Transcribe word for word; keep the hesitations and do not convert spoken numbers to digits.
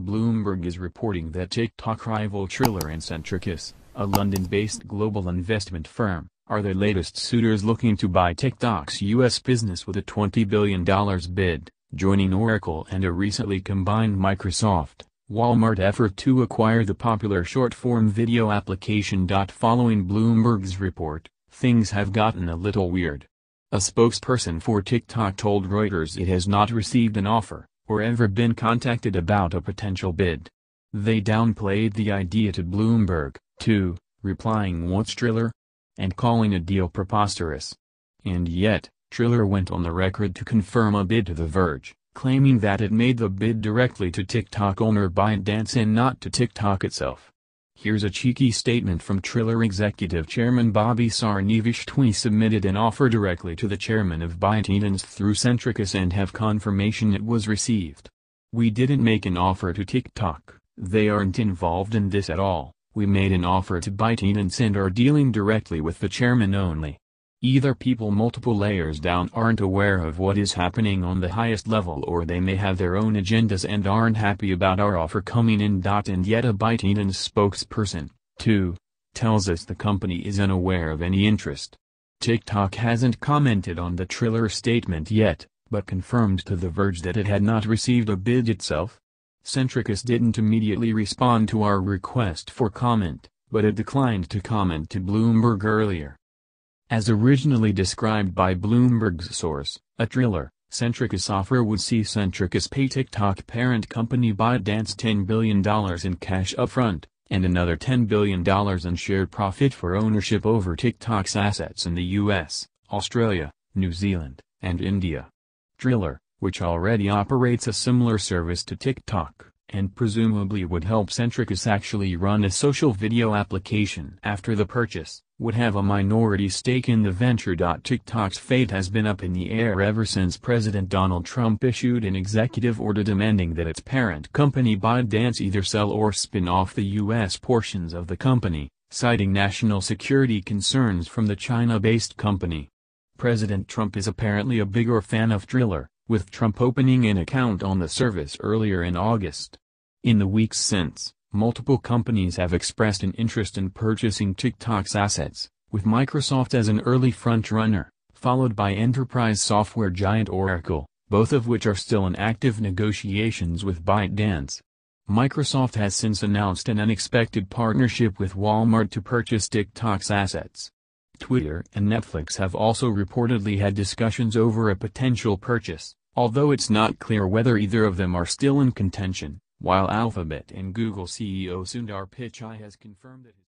Bloomberg is reporting that TikTok rival Triller and Centricus, a London-based global investment firm, are the latest suitors looking to buy TikTok's U S business with a twenty billion dollar bid, joining Oracle and a recently combined Microsoft, Walmart effort to acquire the popular short-form video application. Following Bloomberg's report, things have gotten a little weird. A spokesperson for TikTok told Reuters it has not received an offer, or ever been contacted about a potential bid. They downplayed the idea to Bloomberg, too, replying "What's Triller?" and calling a deal preposterous. And yet, Triller went on the record to confirm a bid to The Verge, claiming that it made the bid directly to TikTok owner ByteDance and not to TikTok itself. Here's a cheeky statement from Triller executive chairman Bobby Sarnevich. We submitted an offer directly to the chairman of ByteDance through Centricus and have confirmation it was received. We didn't make an offer to TikTok, they aren't involved in this at all. We made an offer to ByteDance and are dealing directly with the chairman only. Either people multiple layers down aren't aware of what is happening on the highest level, or they may have their own agendas and aren't happy about our offer coming in. And yet a ByteDance spokesperson, too, tells us the company is unaware of any interest. TikTok hasn't commented on the Triller statement yet, but confirmed to The Verge that it had not received a bid itself. Centricus didn't immediately respond to our request for comment, but it declined to comment to Bloomberg earlier. As originally described by Bloomberg's source, a Triller, Centricus offer would see Centricus pay TikTok parent company ByteDance ten billion dollars in cash upfront, and another ten billion dollars in shared profit for ownership over TikTok's assets in the U S, Australia, New Zealand, and India. Triller, which already operates a similar service to TikTok, and presumably would help Centricus actually run a social video application after the purchase, would have a minority stake in the venture. TikTok's fate has been up in the air ever since President Donald Trump issued an executive order demanding that its parent company ByteDance either sell or spin off the U S portions of the company, citing national security concerns from the China-based company. President Trump is apparently a bigger fan of Triller, with Trump opening an account on the service earlier in August. In the weeks since, multiple companies have expressed an interest in purchasing TikTok's assets, with Microsoft as an early front-runner, followed by enterprise software giant Oracle, both of which are still in active negotiations with ByteDance. Microsoft has since announced an unexpected partnership with Walmart to purchase TikTok's assets. Twitter and Netflix have also reportedly had discussions over a potential purchase, although it's not clear whether either of them are still in contention, while Alphabet and Google C E O Sundar Pichai has confirmed that